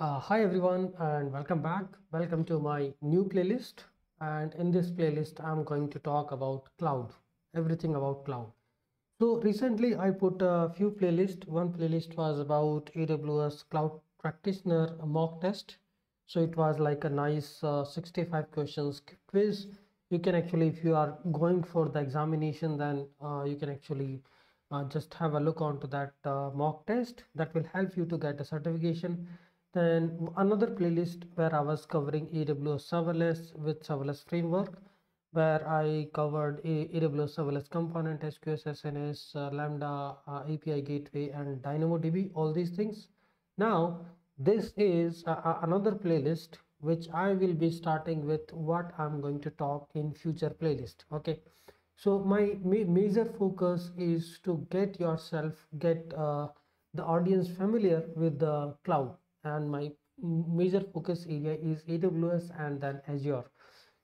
Hi everyone and welcome back. Welcome to my new playlist, and in this playlist I'm going to talk about cloud, everything about cloud. So recently I put a few playlists. One playlist was about AWS Cloud Practitioner mock test. So it was like a nice 65 questions quiz. You can actually, if you are going for the examination, then you can actually just have a look onto that mock test. That will help you to get a certification. Then another playlist where I was covering AWS serverless with serverless framework, where I covered AWS serverless component, SQS, SNS, Lambda, API Gateway and DynamoDB, all these things. Now this is another playlist which I will be starting with what I'm going to talk in future playlist. Okay, so my major focus is to get yourself, the audience familiar with the cloud. And my major focus area is AWS and then Azure.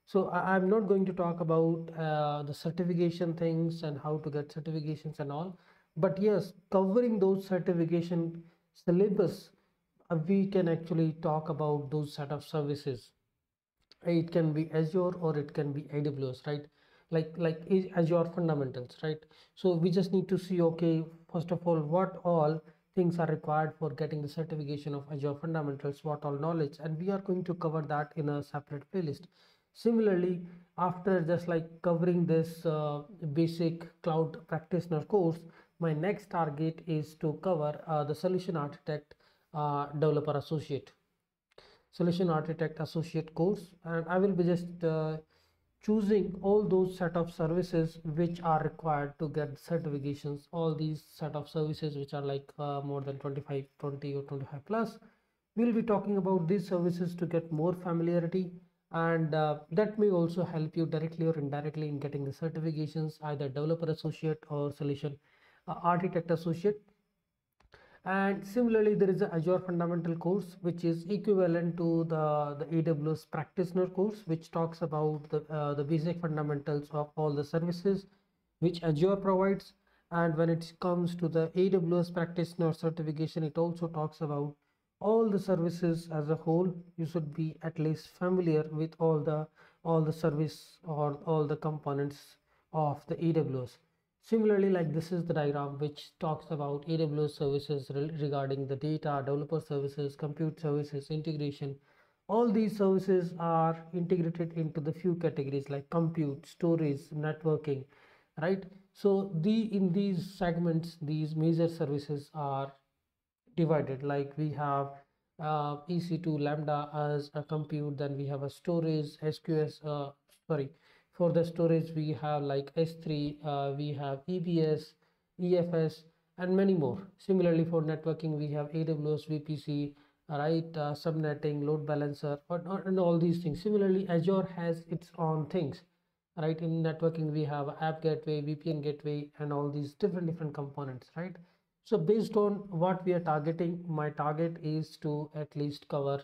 So I'm not going to talk about the certification things and how to get certifications and all, but yes, covering those certification syllabus, we can actually talk about those set of services. It can be Azure or it can be AWS, right? Like Azure fundamentals, right? So we just need to see, okay, first of all, what all things are required for getting the certification of Azure fundamentals, what all knowledge, and we are going to cover that in a separate playlist. Similarly, after just like covering this basic cloud practitioner course, my next target is to cover the solution architect developer associate, solution architect associate course, and I will be just choosing all those set of services which are required to get certifications, all these set of services which are like more than 20 or 25 plus. We'll be talking about these services to get more familiarity, and that may also help you directly or indirectly in getting the certifications, either developer associate or solution architect associate. And similarly, there is an Azure fundamental course which is equivalent to the AWS practitioner course, which talks about the basic fundamentals of all the services which Azure provides. And when it comes to the AWS practitioner certification, it also talks about all the services as a whole. You should be at least familiar with all the service or all the components of the AWS. Similarly, like this is the diagram which talks about AWS services regarding the data, developer services, compute services, integration. All these services are integrated into the few categories like compute, storage, networking, right? So in these segments, these major services are divided. Like we have EC2 Lambda as a compute, then we have a storage, SQS, for the storage we have like S3, we have EBS, EFS and many more. Similarly for networking we have AWS, VPC, right, subnetting, load balancer and all these things. Similarly Azure has its own things, right? In networking we have App Gateway, VPN Gateway and all these different components, right? So based on what we are targeting, my target is to at least cover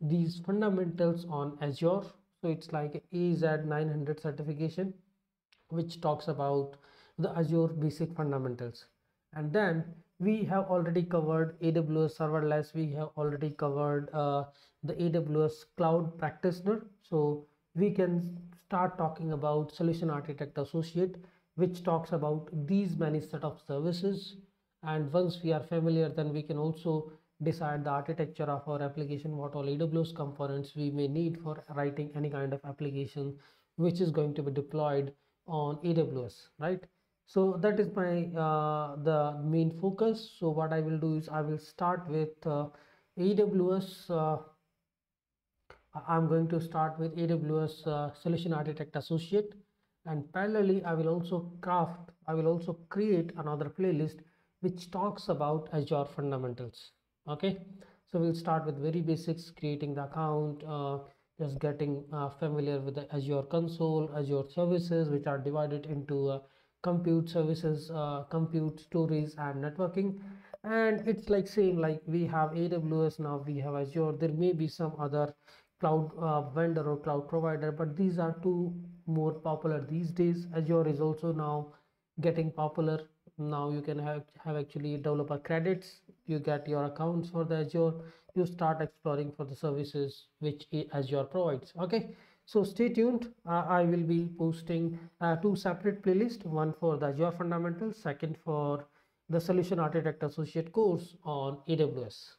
these fundamentals on Azure. So it's like AZ 900 certification, which talks about the Azure basic fundamentals. And then we have already covered AWS serverless. We have already covered the AWS cloud practitioner. So we can start talking about solution architect associate, which talks about these many set of services. And once we are familiar, then we can also decide the architecture of our application, what all AWS components we may need for writing any kind of application which is going to be deployed on AWS, right? So that is my the main focus. So what I will do is I will start with AWS. I'm going to start with AWS Solution Architect Associate, and parallelly I will also create another playlist which talks about Azure fundamentals. Okay, so we'll start with very basics, creating the account, just getting familiar with the Azure console, Azure services, which are divided into compute services, compute, storage and networking. And it's like same, like we have AWS, now we have Azure. There may be some other cloud vendor or cloud provider, but these are two more popular these days. Azure is also now getting popular. Now you can have actually developer credits, you get your accounts for the Azure, you start exploring for the services which Azure provides. Okay, so stay tuned. I will be posting two separate playlists, one for the Azure fundamentals, second for the solution architect associate course on AWS.